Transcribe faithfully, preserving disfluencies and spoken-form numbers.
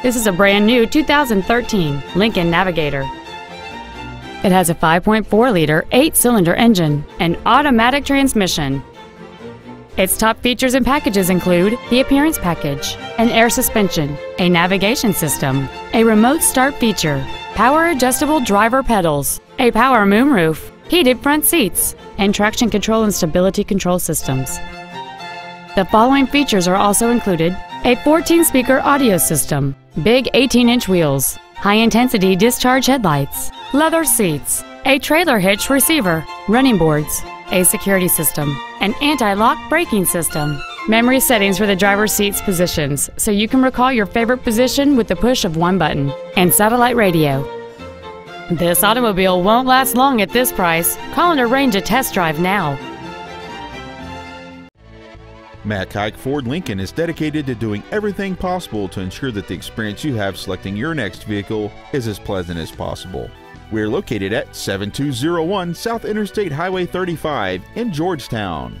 This is a brand new two thousand thirteen Lincoln Navigator. It has a five point four liter eight-cylinder engine and automatic transmission. Its top features and packages include the appearance package, an air suspension, a navigation system, a remote start feature, power adjustable driver pedals, a power moonroof, heated front seats, and traction control and stability control systems. The following features are also included: a fourteen speaker audio system, big eighteen inch wheels, high-intensity discharge headlights, leather seats, a trailer hitch receiver, running boards, a security system, an anti-lock braking system, memory settings for the driver's seat's positions so you can recall your favorite position with the push of one button, and satellite radio. This automobile won't last long at this price. Call and arrange a test drive now. Mac Haik Ford Lincoln is dedicated to doing everything possible to ensure that the experience you have selecting your next vehicle is as pleasant as possible. We're located at seven two zero one South Interstate Highway thirty-five in Georgetown.